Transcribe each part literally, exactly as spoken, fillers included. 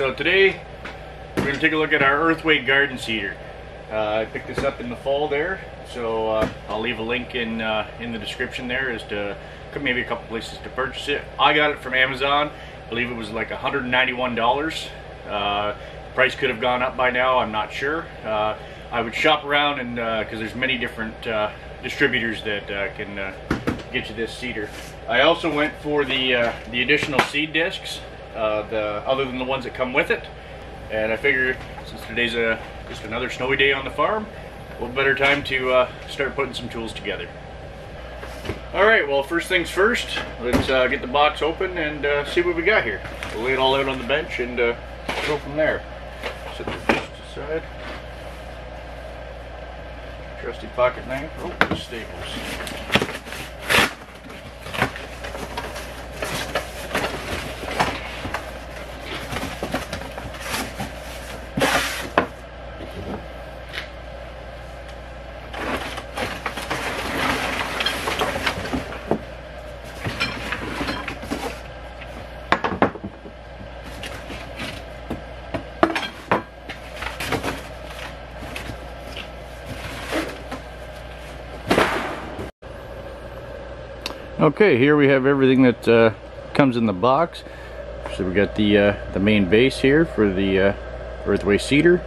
so today we're going to take a look at our Earthway garden cedar. Uh, I picked this up in the fall there, so uh, I'll leave a link in uh, in the description there as to maybe a couple places to purchase it. I got it from Amazon. I believe it was like one hundred ninety-one dollars. Uh, price could have gone up by now, I'm not sure. Uh, I would shop around and because uh, there's many different uh, distributors that uh, can uh, get you this cedar. I also went for the uh, the additional seed discs, uh, the other than the ones that come with it. And I figure since today's a, just another snowy day on the farm, what better time to uh, start putting some tools together. Alright, well, first things first, let's uh, get the box open and uh, see what we got here. We'll lay it all out on the bench and uh, go from there. Set the discs aside. Trusty pocket knife. Oh, the staples. Okay, here we have everything that uh, comes in the box. So we got the uh, the main base here for the uh, Earthway cedar,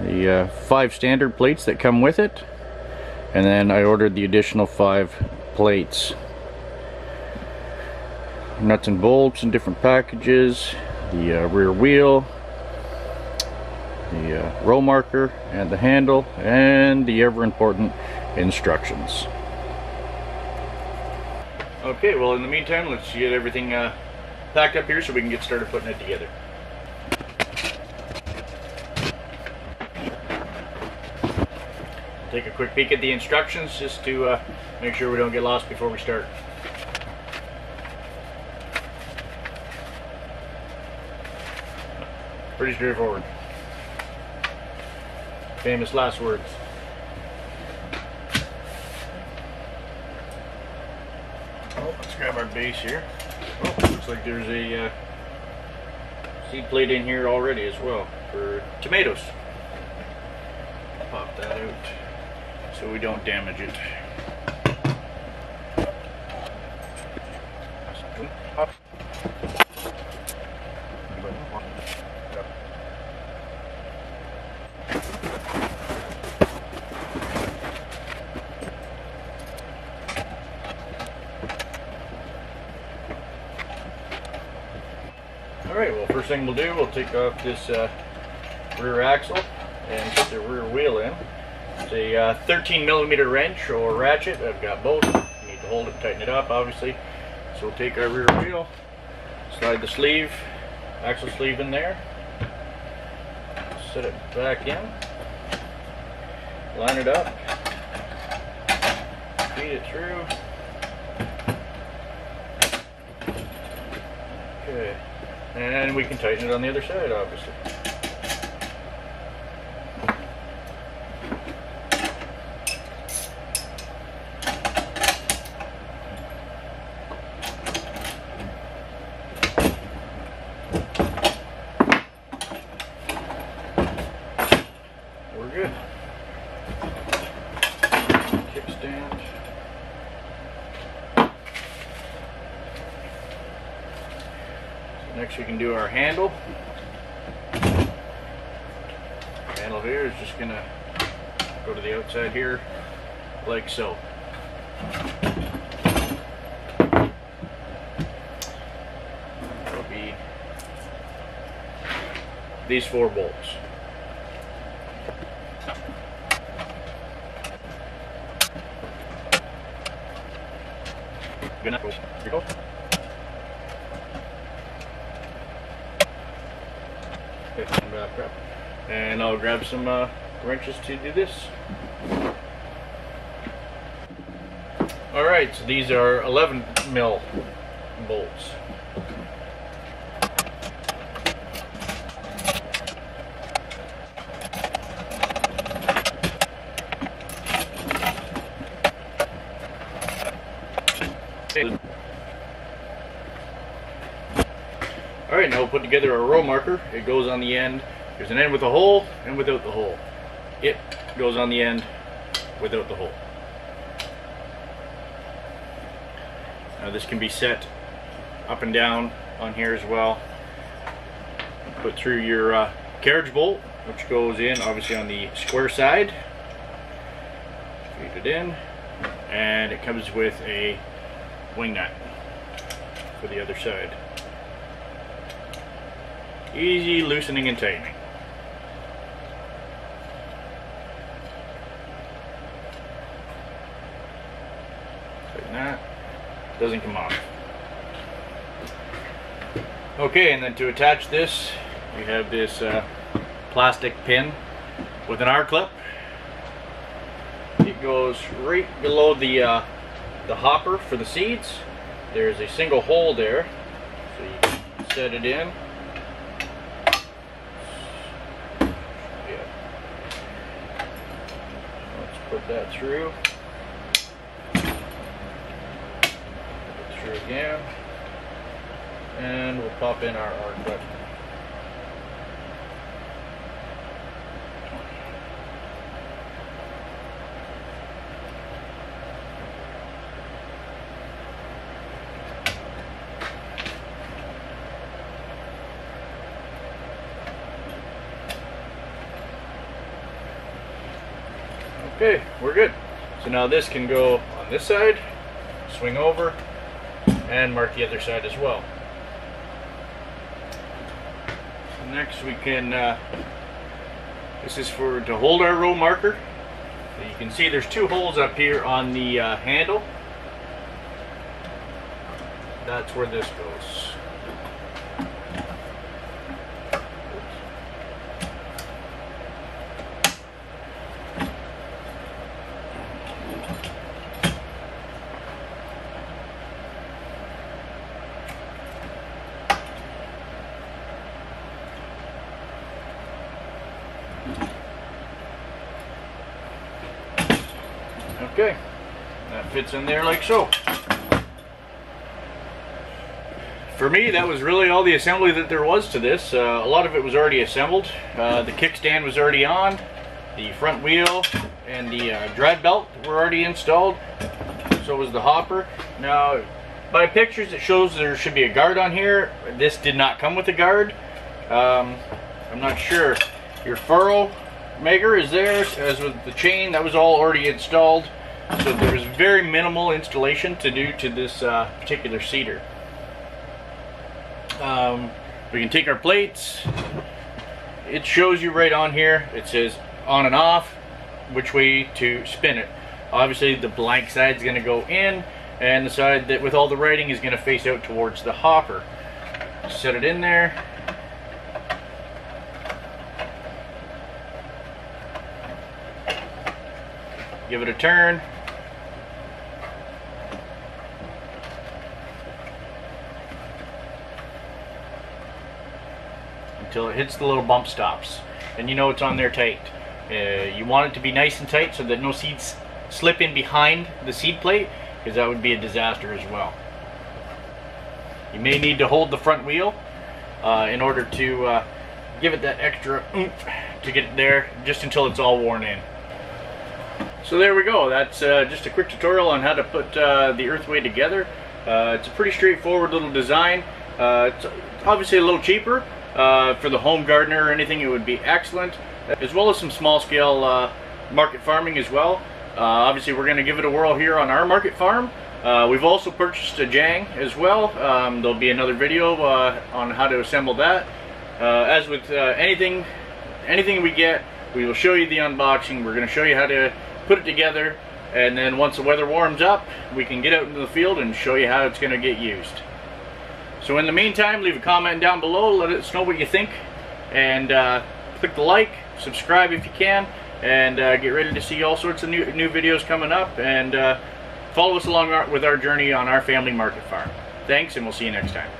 the uh, five standard plates that come with it, and then I ordered the additional five plates. Nuts and bolts in different packages, the uh, rear wheel, the uh, row marker, and the handle, and the ever important instructions. Okay, well, in the meantime, let's get everything uh, packed up here so we can get started putting it together. Take a quick peek at the instructions just to uh, make sure we don't get lost before we start. Pretty straightforward. Famous last words. Grab our base here. Oh, looks like there's a uh, seed plate in here already as well for tomatoes. Pop that out so we don't damage it. Alright, well, first thing we'll do, we'll take off this uh, rear axle and put the rear wheel in. It's a uh, thirteen millimeter wrench or ratchet. I've got both. You need to hold it and tighten it up, obviously. So we'll take our rear wheel, slide the sleeve, axle sleeve in there, set it back in, line it up, feed it through. Okay. And we can tighten it on the other side, obviously. We're good. Kickstand. Next we can do our handle. Handle here is just gonna go to the outside here, like so. That'll be these four bolts. Good night. Go. And I'll grab some uh, wrenches to do this. Alright, so these are eleven mil bolts. Alright, now we'll put together our row marker. It goes on the end. There's an end with a hole and without the hole. It goes on the end without the hole. Now this can be set up and down on here as well. Put through your uh, carriage bolt, which goes in obviously on the square side. Feed it in, and it comes with a wing nut for the other side. Easy loosening and tightening. Tighten that. Doesn't come off. Okay, and then to attach this, we have this uh, plastic pin with an R-clip. It goes right below the uh, the hopper for the seeds. There's a single hole there, so you can set it in. Yeah. Let's put that through. Put it through again. And we'll pop in our R-clip. Okay, we're good. So now this can go on this side, swing over, and mark the other side as well. Next we can, uh, this is for to hold our row marker. So you can see there's two holes up here on the uh, handle. That's where this goes. Okay, that fits in there like so. For me, that was really all the assembly that there was to this. Uh, a lot of it was already assembled. Uh, the kickstand was already on. The front wheel and the uh, drive belt were already installed. So was the hopper. Now, by pictures, it shows there should be a guard on here. This did not come with a guard. Um, I'm not sure. Your furrow maker is there, as with the chain. That was all already installed, so there was very minimal installation to do to this uh, particular seeder. Um, we can take our plates. It shows you right on here, it says on and off, which way to spin it. Obviously the blank side is going to go in, and the side that with all the writing is going to face out towards the hopper. Set it in there. Give it a turn. Until it hits the little bump stops. And you know it's on there tight. Uh, you want it to be nice and tight so that no seeds slip in behind the seed plate, because that would be a disaster as well. You may need to hold the front wheel uh, in order to uh, give it that extra oomph to get it there, just until it's all worn in. So there we go. That's uh, just a quick tutorial on how to put uh, the Earthway together. Uh, it's a pretty straightforward little design. Uh, it's obviously a little cheaper. Uh, for the home gardener or anything, it would be excellent. As well as some small-scale uh, market farming as well. Uh, obviously, we're going to give it a whirl here on our market farm. Uh, we've also purchased a Jang as well. Um, there'll be another video uh, on how to assemble that. Uh, as with uh, anything, anything we get, we will show you the unboxing. We're going to show you how to put it together, and then once the weather warms up, we can get out into the field and show you how it's going to get used. So in the meantime, leave a comment down below, let us know what you think, and uh, click the like, subscribe if you can, and uh, get ready to see all sorts of new, new videos coming up, and uh, follow us along our, with our journey on our family market farm. Thanks, and we'll see you next time.